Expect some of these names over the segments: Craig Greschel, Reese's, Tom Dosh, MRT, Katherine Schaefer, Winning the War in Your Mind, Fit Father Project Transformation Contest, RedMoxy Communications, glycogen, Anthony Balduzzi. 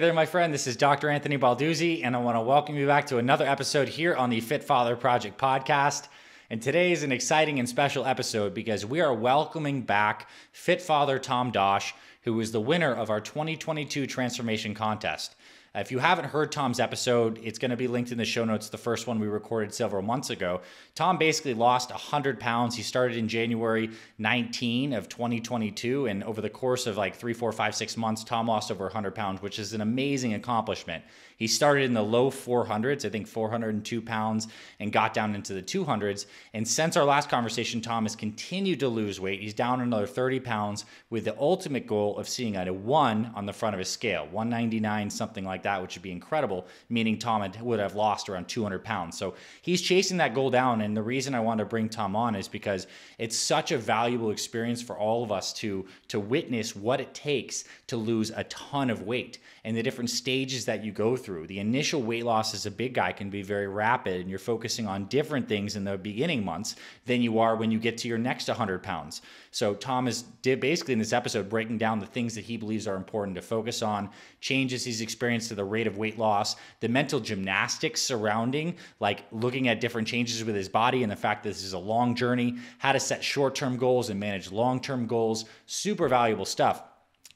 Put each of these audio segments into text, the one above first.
there, my friend. This is Dr. Anthony Balduzzi, and I want to welcome you back to another episode here on the Fit Father Project podcast. And today is an exciting and special episode because we are welcoming back Fit Father Tom Dosh, who is the winner of our 2022 Transformation Contest. If you haven't heard Tom's episode, it's going to be linked in the show notes, the first one we recorded several months ago. Tom basically lost 100 pounds. He started in January 19 of 2022, and over the course of like 3, 4, 5, 6 months, Tom lost over 100 pounds, which is an amazing accomplishment. He started in the low 400s, I think 402 pounds, and got down into the 200s. And since our last conversation, Tom has continued to lose weight. He's down another 30 pounds with the ultimate goal of seeing a 1 on the front of his scale, 199, something like that, which would be incredible, meaning Tom would have lost around 200 pounds. So he's chasing that goal down. And the reason I wanted to bring Tom on is because it's such a valuable experience for all of us to witness what it takes to lose a ton of weight and the different stages that you go through. The initial weight loss as a big guy can be very rapid, and you're focusing on different things in the beginning months than you are when you get to your next 100 pounds. So Tom is basically in this episode breaking down the things that he believes are important to focus on, changes he's experienced to the rate of weight loss, the mental gymnastics surrounding, like looking at different changes with his body and the fact that this is a long journey, how to set short-term goals and manage long-term goals, super valuable stuff.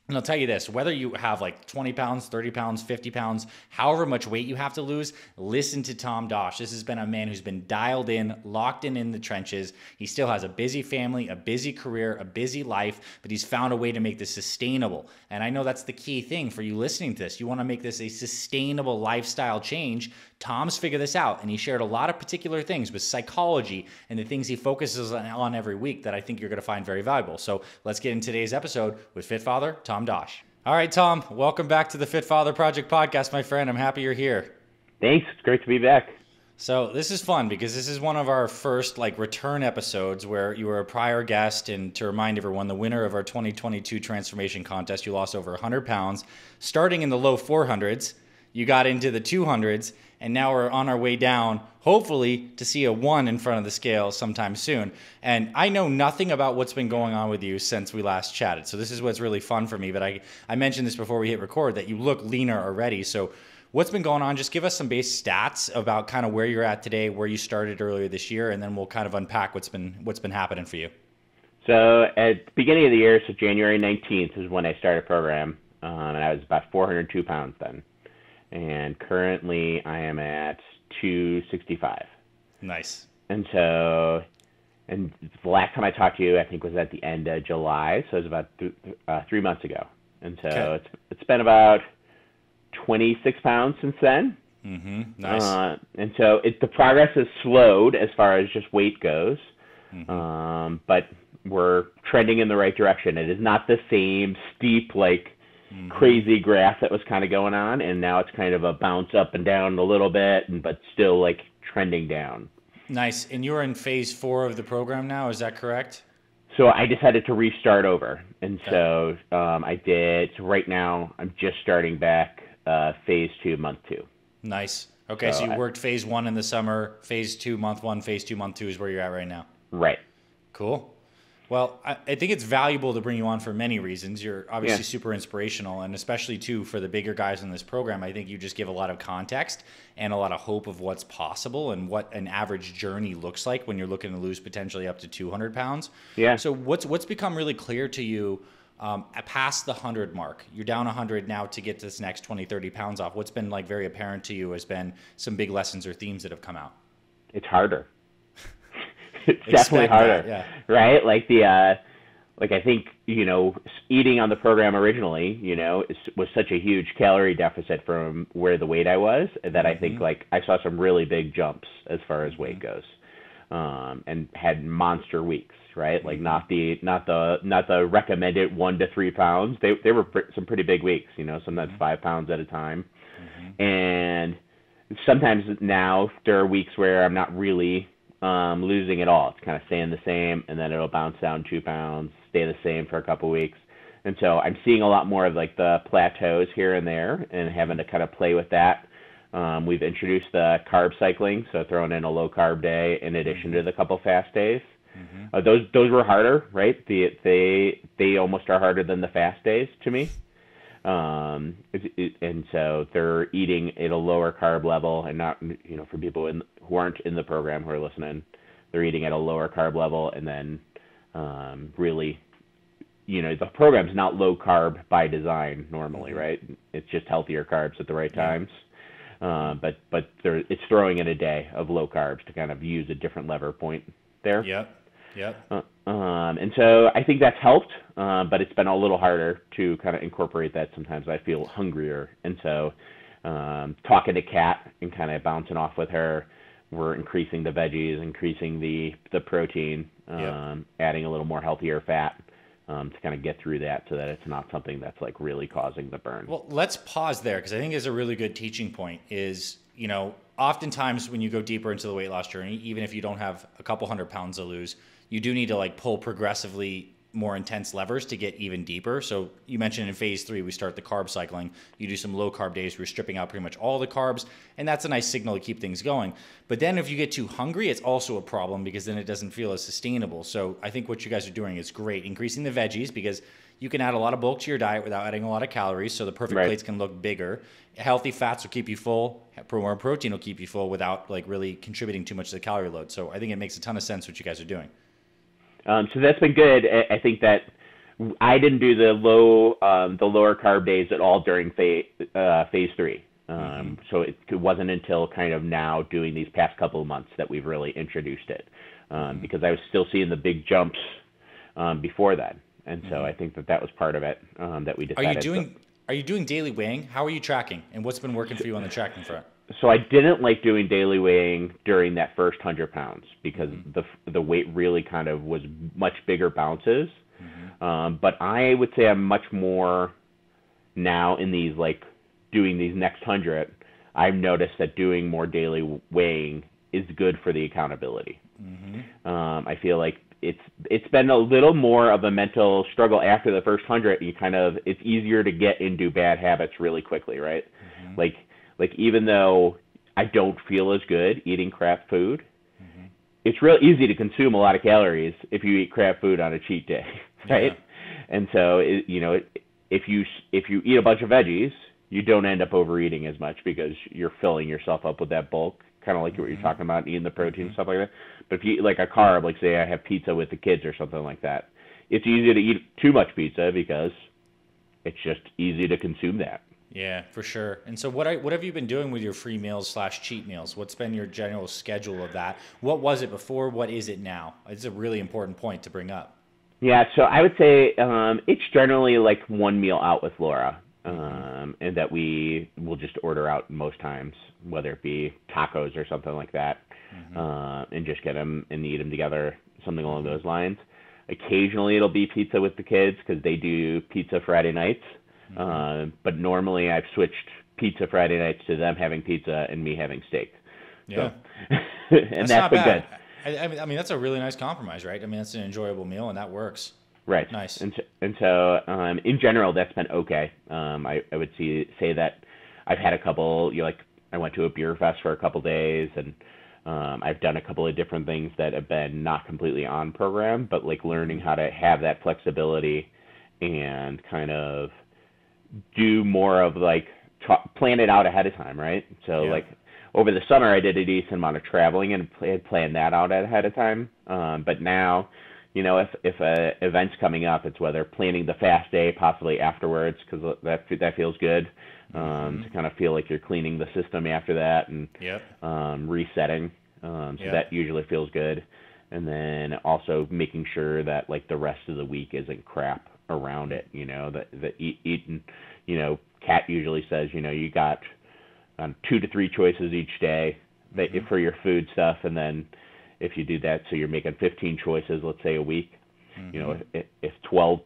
And I'll tell you this, whether you have like 20 pounds, 30 pounds, 50 pounds, however much weight you have to lose, listen to Tom Dosh. This has been a man who's been dialed in, locked in the trenches. He still has a busy family, a busy career, a busy life, but he's found a way to make this sustainable. And I know that's the key thing for you listening to this. You want to make this a sustainable lifestyle change. Tom's figured this out, and he shared a lot of particular things with psychology and the things he focuses on every week that I think you're going to find very valuable. So let's get into today's episode with Fit Father Tom Dosh. All right, Tom, welcome back to the Fit Father Project podcast, my friend. I'm happy you're here. Thanks. It's great to be back. So this is fun because this is one of our first like return episodes where you were a prior guest, and to remind everyone, the winner of our 2022 Transformation Contest, you lost over 100 pounds, starting in the low 400s. You got into the 200s, and now we're on our way down, hopefully, to see a 1 in front of the scale sometime soon. And I know nothing about what's been going on with you since we last chatted, so this is what's really fun for me. But I mentioned this before we hit record, that you look leaner already. So what's been going on? Just give us some base stats about kind of where you're at today, where you started earlier this year, and then we'll kind of unpack what's been happening for you. So at the beginning of the year, so January 19th is when I started the program, and I was about 402 pounds then. And currently I am at 265. Nice. And so, and the last time I talked to you, I think was at the end of July. So it was about 3 months ago. And so okay. It's been about 26 pounds since then. Mm-hmm. Nice. And so the progress has slowed as far as just weight goes. Mm-hmm. But we're trending in the right direction. It is not the same steep, like, mm-hmm. crazy graph that was kind of going on, and now it's kind of a bounce up and down a little bit, but still like trending down. Nice. And you're in phase 4 of the program now, is that correct? So I decided to restart over, and okay. So so right now I'm just starting back phase 2, month 2. Nice. Okay, so you worked phase 1 in the summer, phase 2, month 1, phase 2, month 2 is where you're at right now. Right. Cool. Well, I think it's valuable to bring you on for many reasons. You're obviously super inspirational, and especially, too, for the bigger guys in this program, I think you just give a lot of context and a lot of hope of what's possible and what an average journey looks like when you're looking to lose potentially up to 200 pounds. Yeah. So what's become really clear to you past the 100 mark? You're down 100 now to get to this next 20, 30 pounds off. What's been like very apparent to you has been some big lessons or themes that have come out? It's harder. It's definitely harder, right? Like like I think, you know, eating on the program originally, you know, was such a huge calorie deficit from where the weight I was that mm-hmm. I think like I saw some really big jumps as far as mm-hmm. weight goes, and had monster weeks, right? Mm-hmm. Like not the recommended 1 to 3 pounds. They were some pretty big weeks, you know, sometimes mm-hmm. 5 pounds at a time, mm-hmm. and sometimes now there are weeks where I'm not really losing it all. It's kind of staying the same, and then it'll bounce down 2 pounds, stay the same for a couple weeks. And so I'm seeing a lot more of like the plateaus here and there and having to kind of play with that. We've introduced the carb cycling, so throwing in a low carb day in addition to the couple fast days. Mm-hmm. Those were harder, right? They almost are harder than the fast days to me. And so they're eating at a lower carb level, and not, you know, for people who aren't in the program who are listening, they're eating at a lower carb level, and then really, you know, the program's not low carb by design normally, right? It's just healthier carbs at the right times. But it's throwing in a day of low carbs to kind of use a different lever point there. Yep. And so I think that's helped, but it's been a little harder to kind of incorporate that. Sometimes I feel hungrier. And so talking to Kat and kind of bouncing off with her, we're increasing the veggies, increasing the protein, adding a little more healthier fat. To kind of get through that so that it's not something that's like really causing the burn. Well, let's pause there, because I think it's a really good teaching point is, you know, oftentimes when you go deeper into the weight loss journey, even if you don't have a couple 100 pounds to lose, you do need to like pull progressively more intense levers to get even deeper. So you mentioned in phase 3, we start the carb cycling, you do some low carb days, we're stripping out pretty much all the carbs, and that's a nice signal to keep things going. But then if you get too hungry, it's also a problem, because then it doesn't feel as sustainable. So I think what you guys are doing is great, increasing the veggies, because you can add a lot of bulk to your diet without adding a lot of calories. So the perfect plates can look bigger. Healthy fats will keep you full. More protein will keep you full without like really contributing too much to the calorie load. So I think it makes a ton of sense what you guys are doing. So that's been good. I think that I didn't do the lower carb days at all during phase 3. So it wasn't until kind of now doing these past couple of months that we've really introduced it, because I was still seeing the big jumps before then. And so I think that was part of it that we decided. Are you doing daily weighing? How are you tracking, and what's been working for you on the tracking front? So I didn't like doing daily weighing during that first 100 pounds, because the weight really kind of was much bigger bounces. But I would say I'm much more now in these, like doing these next 100, I've noticed that doing more daily weighing is good for the accountability. I feel like it's been a little more of a mental struggle after the first 100. You kind of, it's easier to get into bad habits really quickly, right? Like even though I don't feel as good eating crap food, it's real easy to consume a lot of calories if you eat crap food on a cheat day, right? And so, if you eat a bunch of veggies, you don't end up overeating as much, because you're filling yourself up with that bulk, kind of like what you're talking about, eating the protein and stuff like that. But if you eat like a carb, like say I have pizza with the kids or something like that, it's easier to eat too much pizza because it's just easy to consume that. Yeah, for sure. And so what have you been doing with your free meals / cheat meals? What's been your general schedule of that? What was it before? What is it now? It's a really important point to bring up. Yeah, so I would say it's generally like one meal out with Laura, and that we will just order out most times, whether it be tacos or something like that, and just get them and eat them together, something along those lines. Occasionally it'll be pizza with the kids, because they do pizza Friday nights. But normally I've switched pizza Friday nights to them having pizza and me having steak. Yeah. So, and that's been good. I mean, that's a really nice compromise, right? I mean, that's an enjoyable meal, and that works. Right. Nice. And so, in general, that's been okay. I would say that I've had a couple, I went to a beer fest for a couple days, and I've done a couple of different things that have been not completely on program, but like learning how to have that flexibility and kind of do more of like plan it out ahead of time, right? So like over the summer I did a decent amount of traveling and had planned that out ahead of time. But now, if a event's coming up, it's whether planning the fast day possibly afterwards, because that feels good to kind of feel like you're cleaning the system after that and resetting. So that usually feels good. And then also making sure that like the rest of the week isn't crap around it, that eating, Kat usually says, you got 2 to 3 choices each day for your food stuff. And then if you do that, so you're making 15 choices, let's say a week, if 12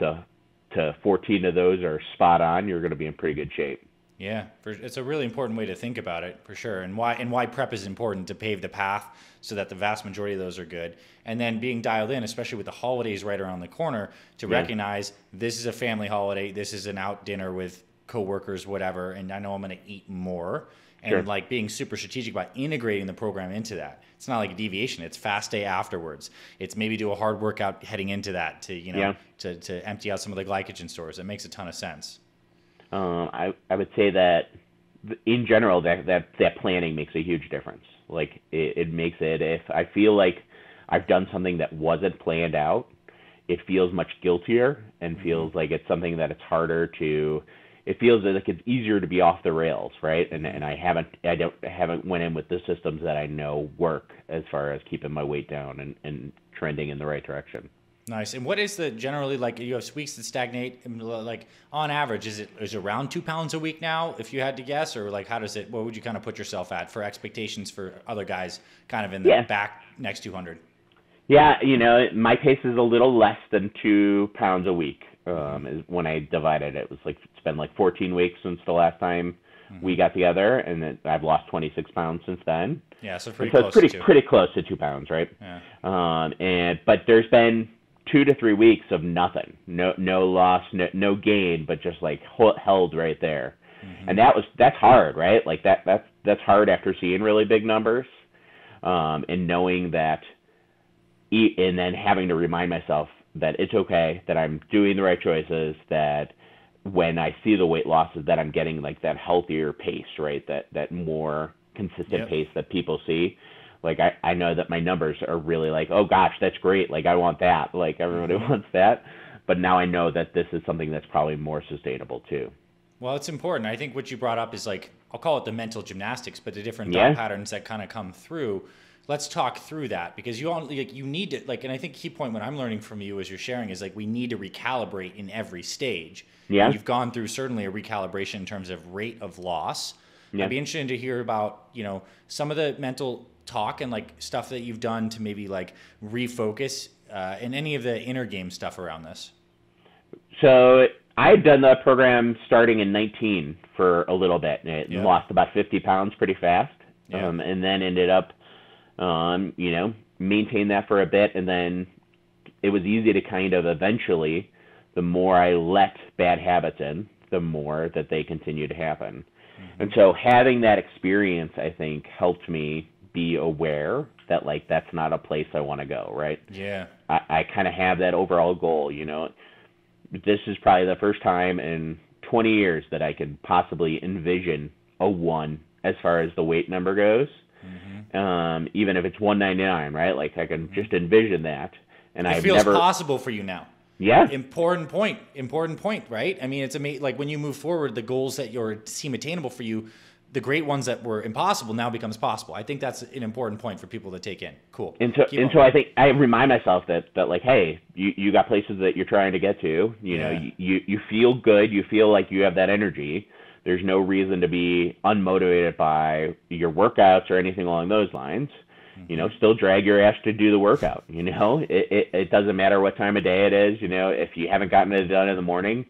to 14 of those are spot on, you're going to be in pretty good shape. Yeah, it's a really important way to think about it, for sure, and why prep is important to pave the path so that the vast majority of those are good. And then being dialed in, especially with the holidays right around the corner, to recognize this is a family holiday, this is an out dinner with coworkers, whatever, and I know I'm going to eat more. And like being super strategic about integrating the program into that. It's not like a deviation. It's fast day afterwards. It's maybe do a hard workout heading into that to empty out some of the glycogen stores. It makes a ton of sense. I would say that in general, that planning makes a huge difference. Like it makes it, if I feel like I've done something that wasn't planned out, it feels much guiltier and feels like it's something that it's harder to, it feels like it's easier to be off the rails, right? And I haven't went in with the systems that I know work as far as keeping my weight down and trending in the right direction. Nice. And what is the generally, like, you have weeks that stagnate, like on average, is it around 2 pounds a week now, if you had to guess, or like, how does it, what would you kind of put yourself at for expectations for other guys kind of in the back next 200? Yeah. You know, my pace is a little less than 2 pounds a week. Is when I divided it, it was like, it's been like 14 weeks since the last time we got together, and I've lost 26 pounds since then. Yeah. So pretty close to 2 pounds. Right. Yeah. But there's been 2 to 3 weeks of nothing, no loss, no gain, but just like held right there. Mm-hmm. And that's hard, right? Like that's hard after seeing really big numbers, and knowing that, and then having to remind myself that it's okay, that I'm doing the right choices, that when I see the weight losses, that I'm getting like that healthier pace, right? That more consistent pace that people see. Like, I know that my numbers are really like, oh, gosh, that's great. Like, I want that. Like, everybody wants that. But now I know that this is something that's probably more sustainable, too. Well, it's important. I think what you brought up is like, I'll call it the mental gymnastics, but the different thought patterns that kind of come through. Let's talk through that, because you need to, like, and I think key point what I'm learning from you as you're sharing is like, we need to recalibrate in every stage. Yeah. And you've gone through certainly a recalibration in terms of rate of loss. Yeah. I'd be interested to hear about, you know, some of the mental talk and like stuff that you've done to maybe like refocus and any of the inner game stuff around this. So I had done that program starting in 19 for a little bit, and it lost about 50 pounds pretty fast, and then ended up, you know, maintained that for a bit. And then it was easy to kind of eventually, the more I let bad habits in, the more that they continue to happen. Mm-hmm. And so having that experience, I think, helped me be aware that like that's not a place I want to go, right? Yeah. I kind of have that overall goal, you know. This is probably the first time in 20 years that I could possibly envision a 1 as far as the weight number goes. Mm-hmm. Even if it's 199, right? Like I can just envision that, and it feels possible for you now. Yeah. Important point, right? I mean, it's amazing. Like when you move forward, the goals that seem attainable for you, the great ones that were impossible now becomes possible. I think that's an important point for people to take in. Cool. And so I think I remind myself that like, hey, you got places that you're trying to get to, you know, you feel good. You feel like you have that energy. There's no reason to be unmotivated by your workouts or anything along those lines, you know, still drag your ass to do the workout. You know, it doesn't matter what time of day it is. You know, if you haven't gotten it done in the morning,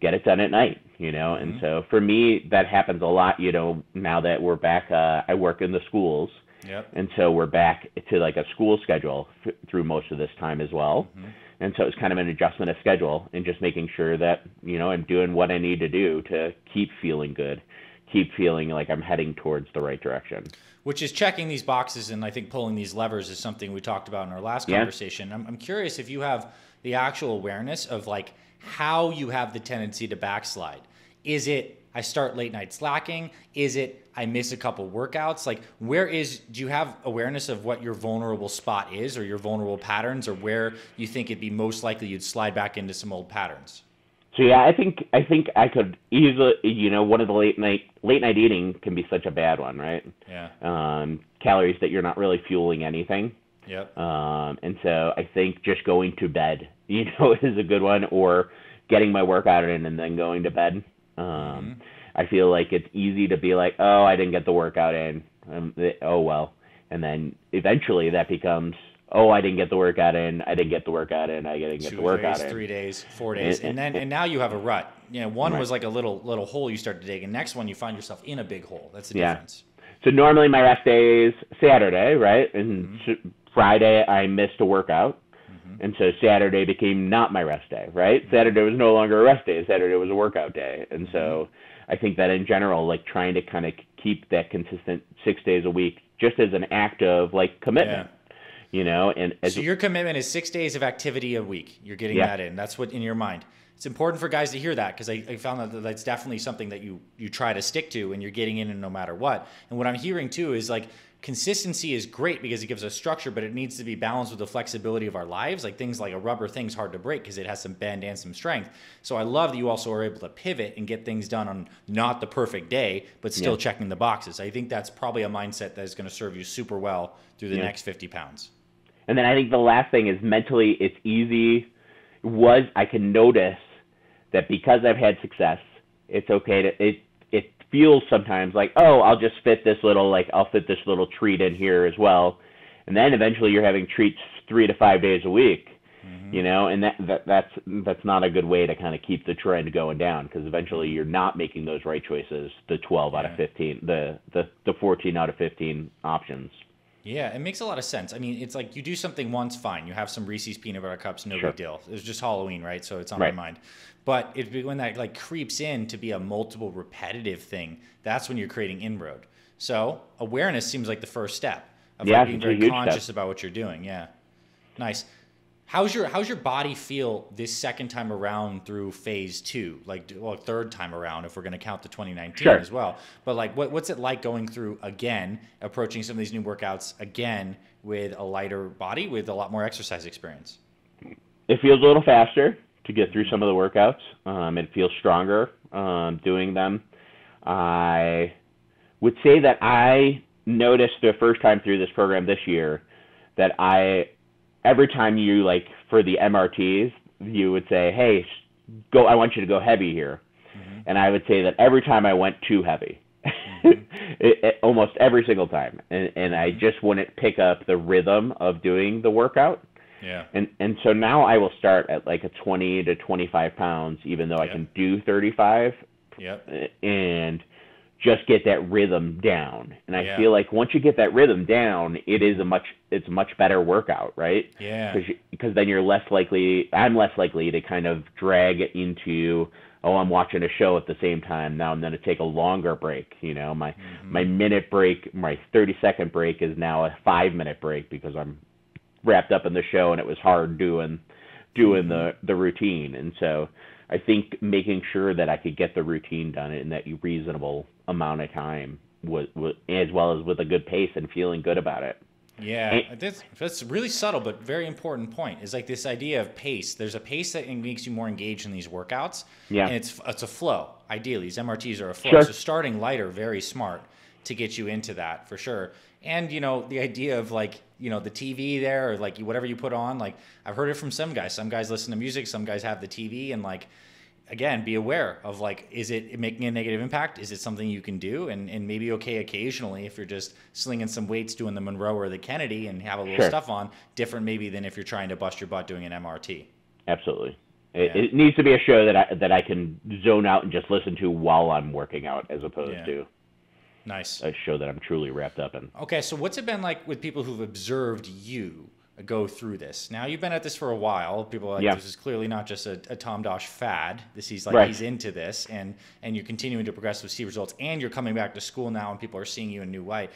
get it done at night, you know? And so for me, that happens a lot, you know, now that we're back, I work in the schools. Yep. And so we're back to like a school schedule through most of this time as well. Mm-hmm. And so it's kind of an adjustment of schedule and just making sure that, you know, I'm doing what I need to do to keep feeling good, keep feeling like I'm heading towards the right direction. Which is checking these boxes. And I think pulling these levers is something we talked about in our last conversation. I'm curious if you have the actual awareness of like, how you have the tendency to backslide. Is it, I start late night slacking? Is it, I miss a couple workouts? Like do you have awareness of what your vulnerable spot is, or your vulnerable patterns, or where you think it'd be most likely you'd slide back into some old patterns? So yeah, I think I could easily, you know, one of the late night eating can be such a bad one, right? Yeah. Calories that you're not really fueling anything. Yep. And so I think just going to bed, you know, is a good one, or getting my workout in and then going to bed. I feel like it's easy to be like, oh, I didn't get the workout in. Oh, well. And then eventually that becomes, oh, I didn't get the workout in. I didn't get the workout in. I didn't get the workout in. 3 days, 4 days. And now you have a rut. You know, one was like a little hole you start to dig. And next one, you find yourself in a big hole. That's the difference. So normally my rest day is Saturday, right? And Friday, I missed a workout. And so Saturday became not my rest day, right? Saturday was no longer a rest day. Saturday was a workout day. And so I think that in general, like trying to kind of keep that consistent 6 days a week, just as an act of like commitment, you know? So your commitment is 6 days of activity a week. You're getting that in. That's what in your mind. It's important for guys to hear that, because I found that that's definitely something that you try to stick to and you're getting in and no matter what. And what I'm hearing too is like, consistency is great because it gives us structure, but it needs to be balanced with the flexibility of our lives. Like things like a rubber thing's hard to break because it has some bend and some strength. So I love that you also are able to pivot and get things done on not the perfect day, but still checking the boxes. I think that's probably a mindset that is going to serve you super well through the next 50 pounds. And then I think the last thing is mentally it's easy. I can notice that because I've had success, it's okay to, it feels sometimes like, oh, I'll just fit this little, like I'll fit this little treat in here as well. And then eventually you're having treats 3 to 5 days a week, you know, and that's not a good way to kind of keep the trend going down, because eventually you're not making those right choices, the 12 out of 15, the 14 out of 15 options. Yeah, it makes a lot of sense. I mean, it's like you do something once, fine. You have some Reese's peanut butter cups, no big deal. It was just Halloween, right? So it's on my mind. But it, when that like creeps in to be a multiple repetitive thing, that's when you're creating inroad. So awareness seems like the first step of like being very conscious about what you're doing. Yeah, nice. How's your body feel this second time around through phase two? Like, well, third time around if we're going to count the 2019 as well. But like, what's it like going through again, approaching some of these new workouts again with a lighter body, with a lot more exercise experience? It feels a little faster to get through some of the workouts. It feels stronger doing them. I would say that I noticed the first time through this program this year that every time you, like, for the MRTs, you would say, hey, go, I want you to go heavy here. And I would say that every time I went too heavy, almost every single time. And I just wouldn't pick up the rhythm of doing the workout. Yeah. And so now I will start at like a 20 to 25 pounds, even though I can do 35 and just get that rhythm down. And I feel like once you get that rhythm down, it's a much better workout, right? Yeah. Because then I'm less likely to kind of drag into, oh, I'm watching a show at the same time. Now I'm going to take a longer break. You know, my minute break, my 30-second break is now a 5-minute break because I'm wrapped up in the show and it was hard doing the routine. And so I think making sure that I could get the routine done in that reasonable amount of time, as well as with a good pace and feeling good about it. Yeah, that's really subtle but very important point. Is like this idea of pace. There's a pace that makes you more engaged in these workouts. Yeah, and it's a flow. Ideally, these MRTs are a flow. Sure. So starting lighter, very smart to get you into that for sure. And you know, the idea of like, you know, the TV there, or like whatever you put on, like I've heard it from some guys. Some guys listen to music, some guys have the TV, and like, again, be aware of like, is it making a negative impact? Is it something you can do? And maybe okay occasionally if you're just slinging some weights, doing the Monroe or the Kennedy and have a little stuff on, different maybe than if you're trying to bust your butt doing an MRT. Absolutely. It needs to be a show that I can zone out and just listen to while I'm working out, as opposed to nice a show that I'm truly wrapped up in. Okay, so what's it been like with people who've observed you go through this? Now, you've been at this for a while. People are like, this is clearly not just a Tom Dosh fad. He's into this, and you're continuing to progress with C results, and you're coming back to school now, and people are seeing you in a new way.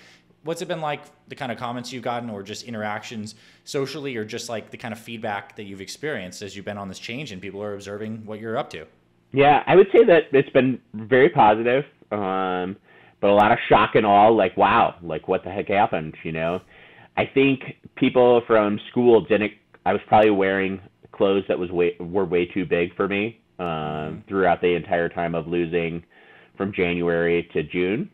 What's it been like, the kind of comments you've gotten, or just interactions socially, or just like the kind of feedback that you've experienced as you've been on this change and people are observing what you're up to? Yeah, I would say that it's been very positive, but a lot of shock and awe, like, wow, like what the heck happened, you know? I think people from school I was probably wearing clothes that were way too big for me throughout the entire time of losing from January to June.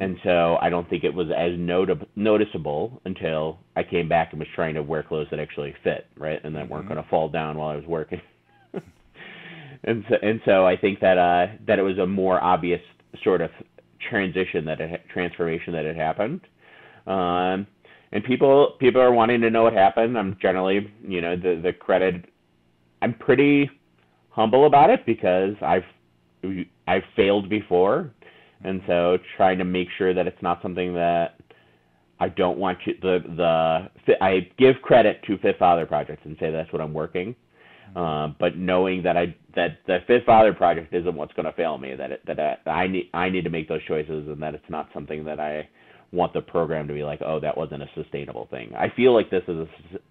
And so I don't think it was as noticeable until I came back and was trying to wear clothes that actually fit, right? And that weren't going to fall down while I was working. And so I think that it was a more obvious sort of transformation that had happened. And people are wanting to know what happened. I'm generally, you know, the credit, I'm pretty humble about it because I've failed before. And so trying to make sure that it's not something that I don't want you, I give credit to Fit Father Project and say that's what I'm working. But knowing that the Fit Father Project isn't what's going to fail me, I need to make those choices, and that it's not something that I want the program to be like, oh, that wasn't a sustainable thing. I feel like this is a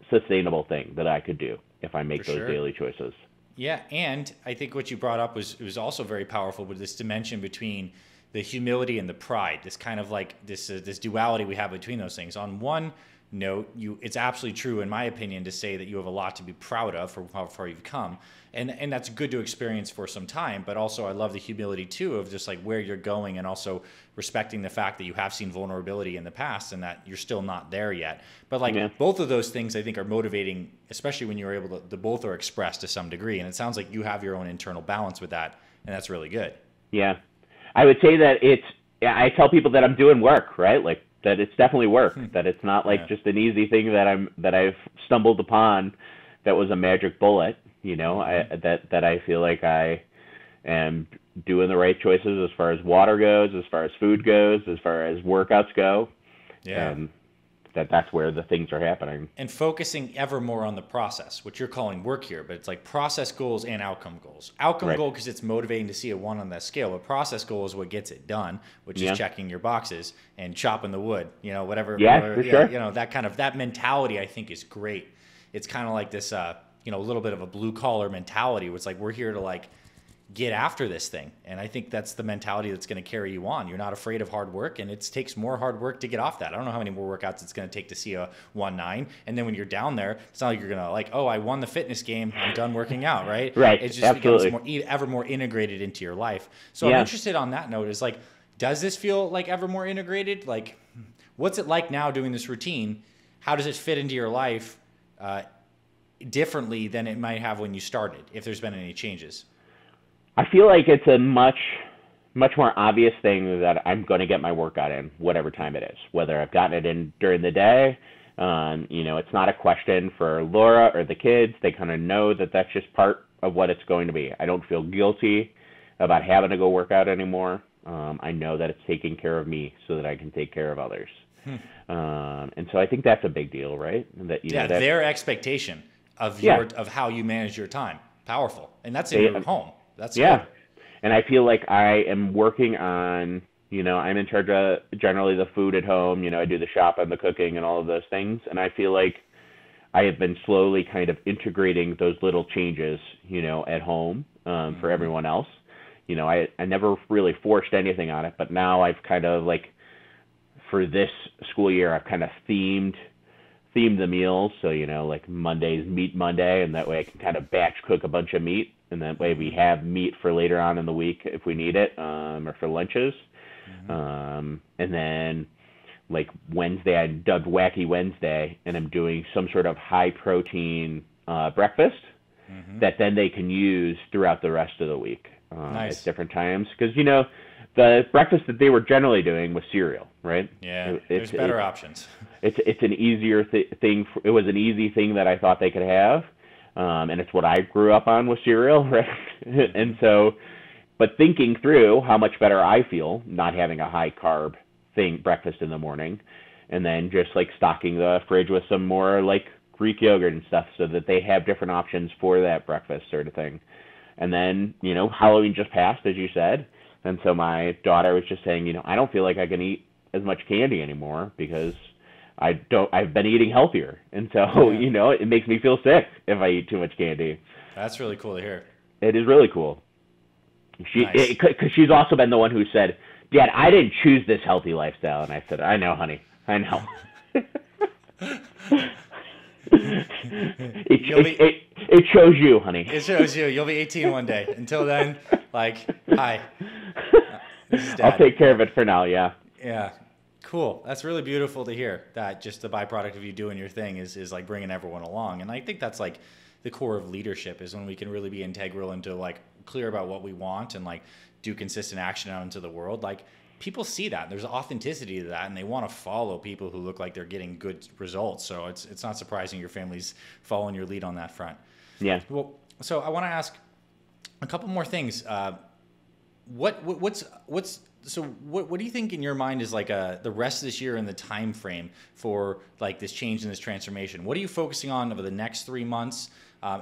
sustainable thing that I could do if I make those daily choices. Yeah, and I think what you brought up was also very powerful with this dimension between the humility and the pride, this kind of like this duality we have between those things. On one note, it's absolutely true, in my opinion, to say that you have a lot to be proud of for how far you've come. And that's good to experience for some time, but also I love the humility too of just like where you're going, and also respecting the fact that you have seen vulnerability in the past and that you're still not there yet. But like both of those things I think are motivating, especially when you're able to, both are expressed to some degree. And it sounds like you have your own internal balance with that, and that's really good. Yeah. I would say that I tell people that I'm doing work, right? Like, that it's definitely work, that it's not like just an easy thing that I've stumbled upon that was a magic bullet, you know, that I feel like I am doing the right choices as far as water goes, as far as food goes, as far as workouts go. Yeah. That's where the things are happening. And focusing ever more on the process, which you're calling work here, but it's like process goals and outcome goals. Outcome goal, because it's motivating to see a one on that scale, but process goal is what gets it done, which is checking your boxes and chopping the wood, you know, whatever. Yeah, whatever, you know, that mentality I think is great. It's kind of like this, you know, a little bit of a blue collar mentality where it's like, we're here to like get after this thing. And I think that's the mentality that's going to carry you on. You're not afraid of hard work, and it takes more hard work to get off that. I don't know how many more workouts it's going to take to see a 1.9. And then when you're down there, it's not like you're going to like, oh, I won the fitness game, I'm done working out. Right. Right. It just becomes more, ever more integrated into your life. So I'm interested on that note is like, does this feel like ever more integrated? Like, what's it like now doing this routine? How does it fit into your life differently than it might have when you started, if there's been any changes? I feel like it's a much more obvious thing that I'm going to get my workout in, whatever time it is, whether I've gotten it in during the day. You know, it's not a question for Laura or the kids. They kind of know that that's just part of what it's going to be. I don't feel guilty about having to go work out anymore. I know that it's taking care of me so that I can take care of others. And so I think that's a big deal, right? That, you know, that's their expectation of your, of how you manage your time. Powerful. And that's in your home. That's good. And I feel like I am working on, you know, I'm in charge of generally the food at home. You know, I do the shopping, the cooking, and all of those things. And I feel like I have been slowly kind of integrating those little changes, you know, at home for everyone else. You know, I never really forced anything on it, but now I've kind of like, for this school year, I've kind of themed the meals. So, you know, like Monday's Meat Monday, and that way I can kind of batch cook a bunch of meat. And that way we have meat for later on in the week if we need it, or for lunches. And then like Wednesday, I dubbed Wacky Wednesday, and I'm doing some sort of high protein breakfast that then they can use throughout the rest of the week at different times. Because, you know, the breakfast that they were generally doing was cereal, right? Yeah, there's better options. It's an easier thing. It was an easy thing that I thought they could have. And it's what I grew up on with cereal, right? And so, but thinking through how much better I feel not having a high carb thing, breakfast in the morning, and then just like stocking the fridge with some more like Greek yogurt and stuff so that they have different options for that breakfast sort of thing. And then, you know, Halloween just passed, as you said. And so my daughter was just saying, you know, I don't feel like I can eat as much candy anymore because I've been eating healthier. And so, you know, it makes me feel sick if I eat too much candy. That's really cool to hear. It is really cool. Because she's also been the one who said, Dad, I didn't choose this healthy lifestyle. And I said, I know, honey. I know. It chose you, honey. It chose you. You'll be 18 one day. Until then, like, hi. This is Dad. I'll take care of it for now, yeah. Yeah. Cool. That's really beautiful to hear, that just the byproduct of you doing your thing is like bringing everyone along. And I think that's like the core of leadership, is when we can really be integral into like clear about what we want and like do consistent action out into the world. Like, people see that there's authenticity to that, and they want to follow people who look like they're getting good results. So it's not surprising your family's following your lead on that front. Yeah. Well, so I want to ask a couple more things. What do you think in your mind is like the rest of this year and the time frame for like this change and this transformation? What are you focusing on over the next 3 months?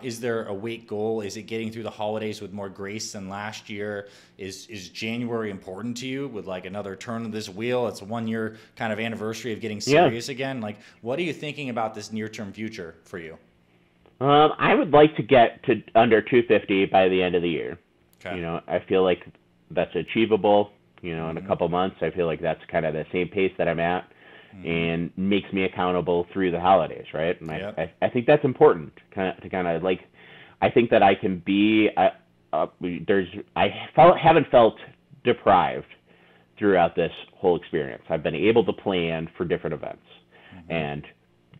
Is there a weight goal? Is it getting through the holidays with more grace than last year? Is January important to you with like another turn of this wheel? It's a 1 year kind of anniversary of getting serious again. Like, what are you thinking about this near term future for you? I would like to get to under 250 by the end of the year. Okay. You know, I feel like that's achievable. You know, in a couple months, I feel like that's kind of the same pace that I'm at, and makes me accountable through the holidays, right? And I think that's important. I think that I can be. Haven't felt deprived throughout this whole experience. I've been able to plan for different events, and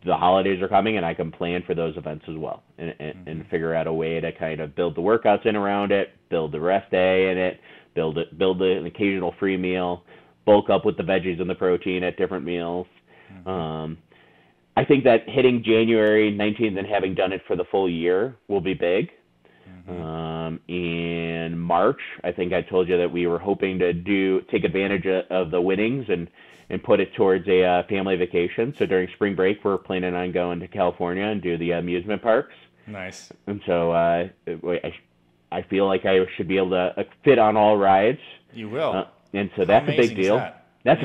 the holidays are coming, and I can plan for those events as well, and figure out a way to kind of build the workouts in around it, build the rest day in it, build an occasional free meal, bulk up with the veggies and the protein at different meals. I think that hitting January 19th and having done it for the full year will be big. In March, I think I told you that we were hoping to take advantage of the winnings and put it towards a family vacation. So during spring break, we're planning on going to California and do the amusement parks. Nice. And so I feel like I should be able to fit on all rides. You will. And so that's a big deal. That's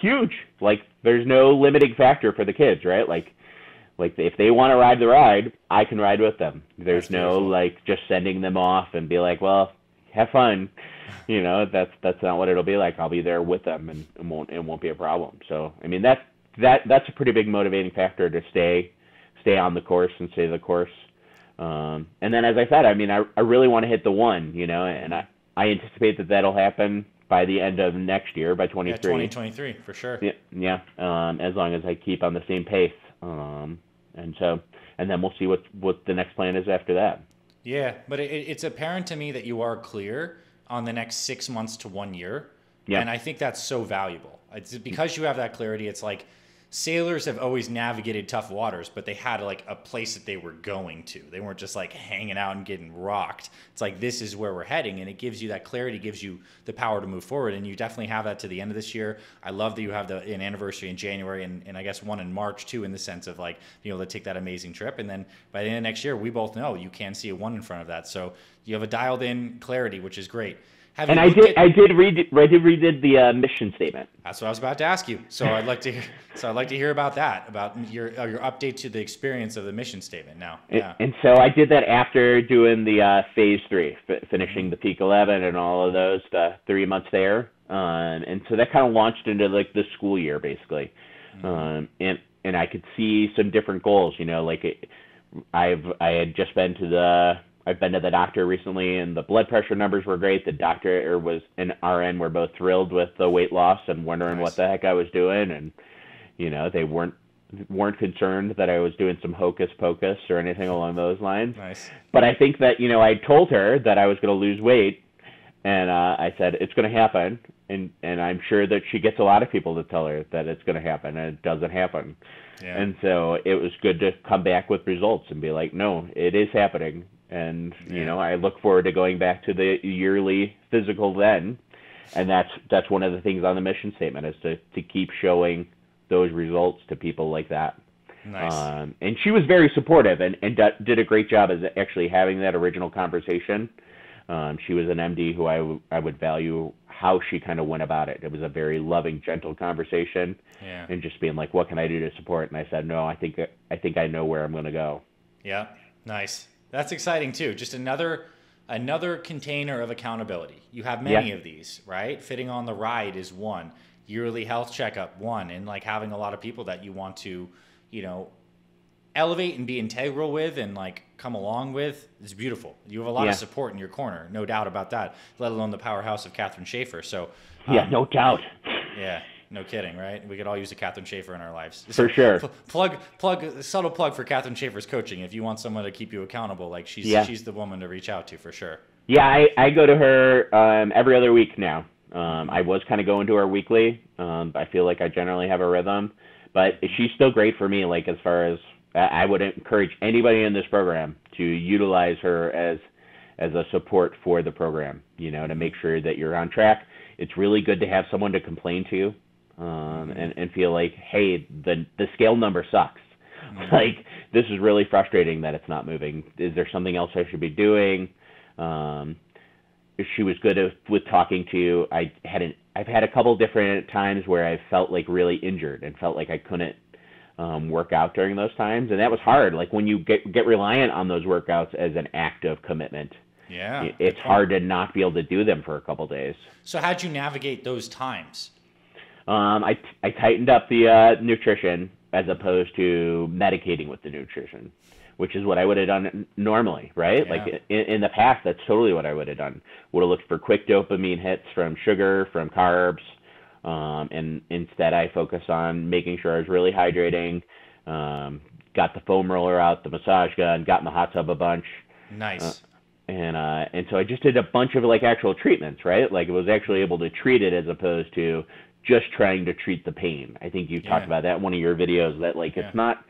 huge. Like, there's no limiting factor for the kids, right? Like if they want to ride the ride, I can ride with them. There's no like just sending them off and be like, well, have fun. You know, that's not what it'll be like. I'll be there with them, and it won't be a problem. So I mean that's a pretty big motivating factor to stay on the course and stay the course. And then as I said, I mean I really want to hit the one, you know, and I anticipate that'll happen by the end of next year, by 2023. Yeah, 2023 for sure. Yeah. As long as I keep on the same pace. And then we'll see what the next plan is after that. Yeah, but it's apparent to me that you are clear on the next 6 months to 1 year. Yeah. And I think that's so valuable. It's because you have that clarity. It's like sailors have always navigated tough waters, but they had like a place that they were going to. They weren't just like hanging out and getting rocked. It's like, this is where we're heading. And it gives you that clarity, gives you the power to move forward. And you definitely have that to the end of this year. I love that you have an anniversary in January and I guess one in March too, in the sense of like, you know, to take that amazing trip. And then by the end of next year, we both know you can see a one in front of that. So you have a dialed in clarity, which is great. And I did read the mission statement. That's what I was about to ask you. So I'd like to hear about that, about your update to the experience of the mission statement now. Yeah. And so I did that after doing the phase three, finishing the peak 11 and all of those, the 3 months there. And so that kind of launched into like the school year basically. And I could see some different goals, you know, like I've been to the doctor recently, and the blood pressure numbers were great. The doctor and RN were both thrilled with the weight loss and wondering what the heck I was doing. And, you know, they weren't concerned that I was doing some hocus pocus or anything along those lines. Nice. But I think that, you know, I told her that I was going to lose weight, and I said, it's going to happen. And I'm sure that she gets a lot of people to tell her that it's going to happen, and it doesn't happen. Yeah. And so it was good to come back with results and be like, no, it is happening. And, you know, I look forward to going back to the yearly physical then. And that's one of the things on the mission statement, is to keep showing those results to people like that. Nice. And she was very supportive and did a great job as actually having that original conversation. She was an MD who I would value how she kind of went about it. It was a very loving, gentle conversation, and just being like, what can I do to support? And I said, no, I think I know where I'm going to go. Yeah. Nice. That's exciting too. Just another container of accountability. You have many of these, right? Fitting on the ride is one, yearly health checkup one, and like having a lot of people that you want to, you know, elevate and be integral with and like come along with. It's beautiful. You have a lot of support in your corner, no doubt about that, let alone the powerhouse of Katherine Schaefer. So yeah, no doubt. Yeah. No kidding, right? We could all use a Katherine Schaefer in our lives. For sure. Subtle plug for Katherine Schaefer's coaching. If you want someone to keep you accountable, like she's the woman to reach out to for sure. Yeah, I go to her every other week now. I was kind of going to her weekly. I feel like I generally have a rhythm, but she's still great for me. Like as far as I would encourage anybody in this program to utilize her as a support for the program, you know, to make sure that you're on track. It's really good to have someone to complain to. And feel like, hey, the scale number sucks. Like, this is really frustrating that it's not moving. Is there something else I should be doing? She was good with talking to. I've had a couple different times where I felt like really injured and felt like I couldn't workout during those times. And that was hard. Like when you get reliant on those workouts as an act of commitment, yeah, it's hard to not be able to do them for a couple of days. So how'd you navigate those times? I tightened up the nutrition as opposed to medicating with the nutrition, which is what I would have done normally, right? Yeah. Like in the past, that's totally what I would have done. Would have looked for quick dopamine hits from sugar, from carbs. And instead I focused on making sure I was really hydrating, got the foam roller out, the massage gun, got in the hot tub a bunch. Nice. And so I just did a bunch of like actual treatments, right? Like I was actually able to treat it as opposed to just trying to treat the pain. I think you talked about that in one of your videos, that like, it's not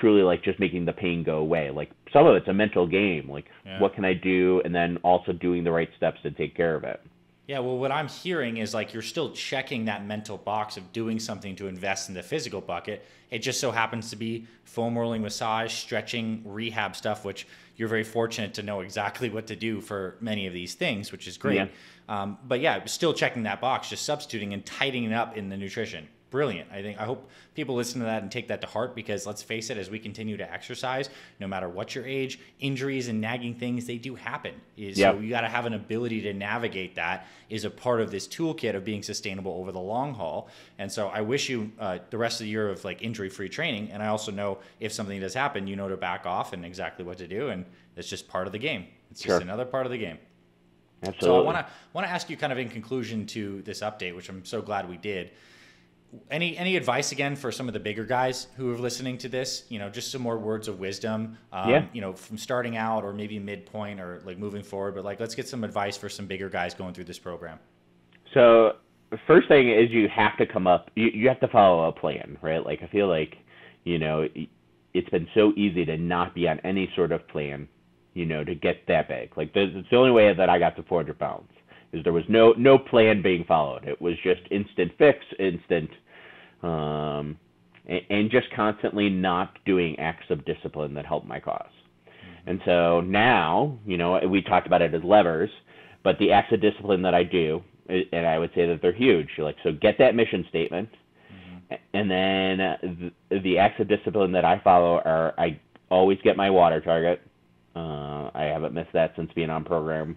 truly like just making the pain go away. Like some of it's a mental game, like what can I do? And then also doing the right steps to take care of it. Yeah. Well, what I'm hearing is like, you're still checking that mental box of doing something to invest in the physical bucket. It just so happens to be foam rolling, massage, stretching, rehab stuff, which you're very fortunate to know exactly what to do for many of these things, which is great. Yeah. But yeah, still checking that box, just substituting and tightening it up in the nutrition. Brilliant. I hope people listen to that and take that to heart, because let's face it, as we continue to exercise, no matter what your age, injuries and nagging things, they do happen. So you got to have an ability to navigate that is a part of this toolkit of being sustainable over the long haul. And so I wish you the rest of the year of like injury-free training. And I also know if something does happen, you know to back off and exactly what to do. And it's just part of the game. It's just another part of the game. Absolutely. So I want to ask you kind of in conclusion to this update, which I'm so glad we did. Any advice again for some of the bigger guys who are listening to this, you know, just some more words of wisdom, you know, from starting out or maybe midpoint or like moving forward, but like, let's get some advice for some bigger guys going through this program. So the first thing is you have to you have to follow a plan, right? Like I feel like, you know, it's been so easy to not be on any sort of plan, you know, to get that big. Like it's the only way that I got to 400 pounds. Is there was no plan being followed. It was just instant fix, and just constantly not doing acts of discipline that help my cause. Mm-hmm. And so now, you know, we talked about it as levers, but the acts of discipline that I do, and I would say that they're huge. You're like, so get that mission statement. Mm-hmm. And then the acts of discipline that I follow are I always get my water target. I haven't missed that since being on program.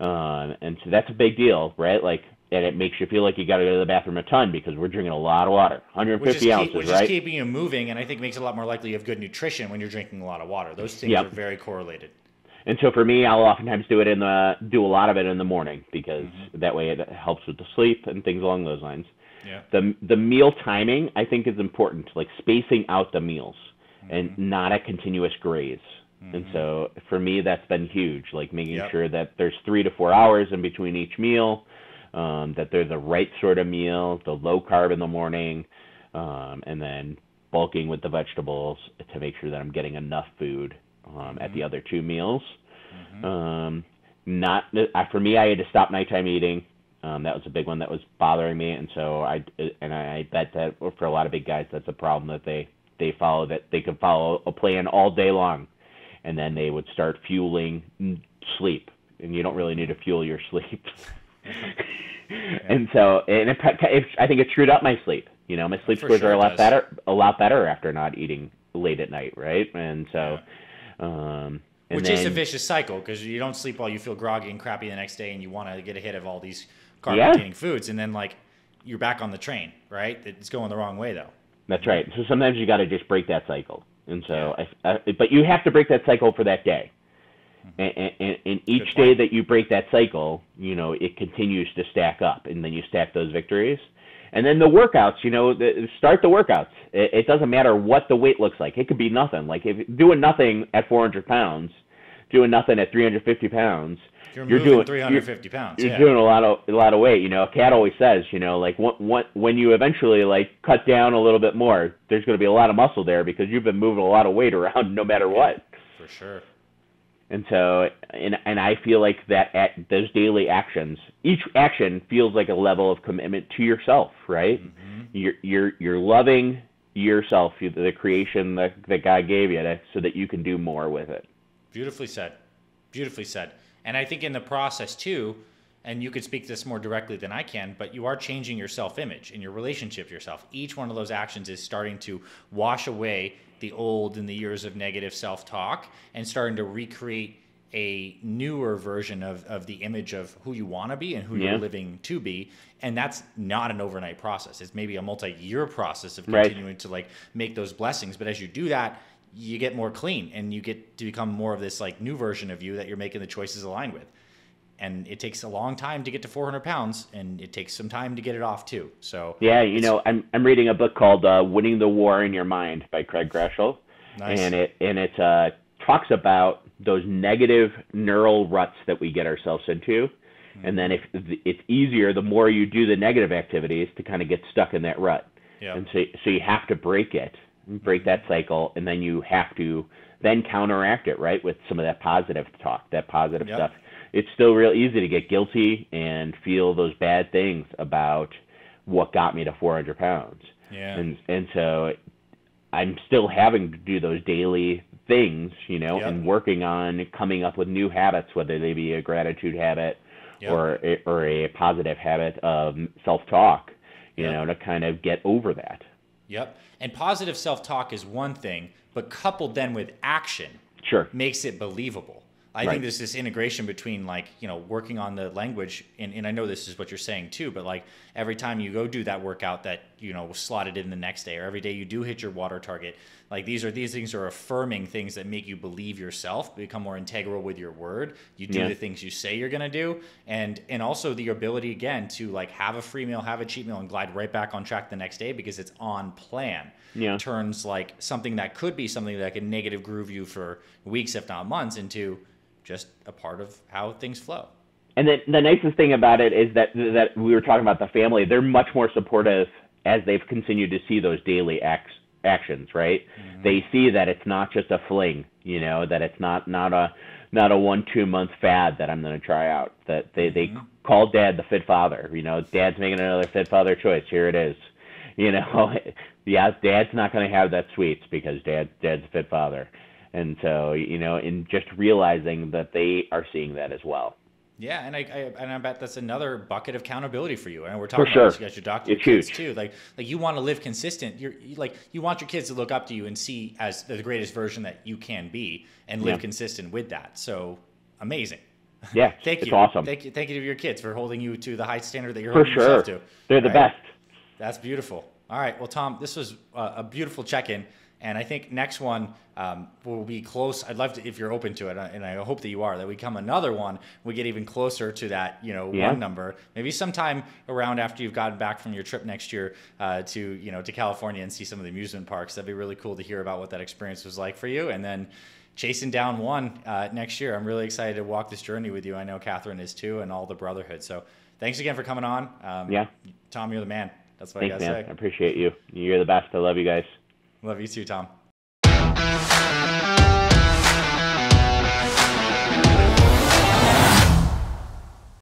And so that's a big deal, right? Like, and it makes you feel like you got to go to the bathroom a ton because we're drinking a lot of water, 150 ounces, right? Which is keeping you moving, and I think makes it a lot more likely you have good nutrition when you're drinking a lot of water. Those things are very correlated. And so for me, I'll oftentimes do a lot of it in the morning because that way it helps with the sleep and things along those lines. Yeah. The meal timing, I think, is important, like spacing out the meals and not a continuous graze. And so for me, that's been huge, like making sure that there's 3 to 4 hours in between each meal, that they're the right sort of meal, the low carb in the morning, and then bulking with the vegetables to make sure that I'm getting enough food at the other two meals. Mm-hmm. For me, I had to stop nighttime eating. That was a big one that was bothering me. And so I bet that for a lot of big guys, that's a problem that they follow, that they can follow a plan all day long. And then they would start fueling sleep, and you don't really need to fuel your sleep. I think it screwed up my sleep. You know, my sleep scores are a lot better after not eating late at night, right? And so, which is a vicious cycle because you don't sleep well, you feel groggy and crappy the next day, and you want to get a hit of all these carb-containing foods, and then like you're back on the train, right? It's going the wrong way though. That's right. So sometimes you got to just break that cycle. And so, but you have to break that cycle for that day. And each day that you break that cycle, you know, it continues to stack up, and then you stack those victories. And then the workouts, you know, start the workouts. It doesn't matter what the weight looks like. It could be nothing. Like if doing nothing at 400 pounds, doing nothing at 350 pounds, you're doing 350 pounds. You're doing a lot of weight. You know, Kat always says, you know, like when you eventually like cut down a little bit more, there's going to be a lot of muscle there because you've been moving a lot of weight around no matter what. For sure. And so, and I feel like that at those daily actions, each action feels like a level of commitment to yourself, right? Mm-hmm. You're loving yourself, the creation that God gave you, so that you can do more with it. Beautifully said. Beautifully said. And I think in the process too, and you could speak this more directly than I can, but you are changing your self-image and your relationship to yourself. Each one of those actions is starting to wash away the old and the years of negative self-talk and starting to recreate a newer version of the image of who you want to be and who you're living to be. And that's not an overnight process. It's maybe a multi-year process of continuing to like make those blessings. But as you do that, you get more clean and you get to become more of this like new version of you that you're making the choices aligned with. And it takes a long time to get to 400 pounds, and it takes some time to get it off too. So yeah, you know, I'm reading a book called Winning the War in Your Mind by Craig Greschel. Nice. And it talks about those negative neural ruts that we get ourselves into. And then if it's easier, the more you do the negative activities, to kind of get stuck in that rut. Yep. And so you have to break it, that cycle. And then you have to then counteract it, right? With some of that positive talk, that positive stuff. It's still real easy to get guilty and feel those bad things about what got me to 400 pounds. Yeah. And so I'm still having to do those daily things, you know, and working on coming up with new habits, whether they be a gratitude habit or a positive habit of self-talk, you know, to kind of get over that. Yep. And positive self-talk is one thing, but coupled then with action makes it believable. I think there's this integration between, like, you know, working on the language, and I know this is what you're saying too, but like every time you go do that workout that, you know, slotted in the next day, or every day you do hit your water target, like these things are affirming things that make you believe yourself, become more integral with your word. You do the things you say you're going to do. And also the ability again to like have a free meal, have a cheat meal, and glide right back on track the next day because it's on plan. Yeah. It turns like something that could be something that can negative groove you for weeks, if not months, into just a part of how things flow. And then the nicest thing about it is that we were talking about the family. They're much more supportive as they've continued to see those daily actions, right? Mm-hmm. They see that it's not just a fling, you know, that it's not a 1-2 month fad that I'm going to try out. That they call Dad the Fit Father. You know, Dad's making another Fit Father choice. Here it is. You know, yeah, Dad's not going to have that sweets because Dad's a Fit Father. And so, you know, in just realizing that they are seeing that as well. Yeah, and I bet that's another bucket of accountability for you. And we're talking about this, you got your doctor kids too. Like you want to live consistent. You want your kids to look up to you and see as the greatest version that you can be, and live consistent with that. So amazing. Yeah, it's awesome. Thank you to your kids for holding you to the high standard that you're holding yourself to. They're the best. That's beautiful. All right, well, Tom, this was a beautiful check-in. And I think next one will be close. I'd love to, if you're open to it, and I hope that you are, that we come another one, we get even closer to that, you know, one number. Maybe sometime around after you've gotten back from your trip next year to California and see some of the amusement parks. That'd be really cool to hear about what that experience was like for you. And then chasing down one next year. I'm really excited to walk this journey with you. I know Katherine is too, and all the brotherhood. So thanks again for coming on. Tom, you're the man. That's what I gotta say. I appreciate you. You're the best. I love you guys. Love you too, Tom.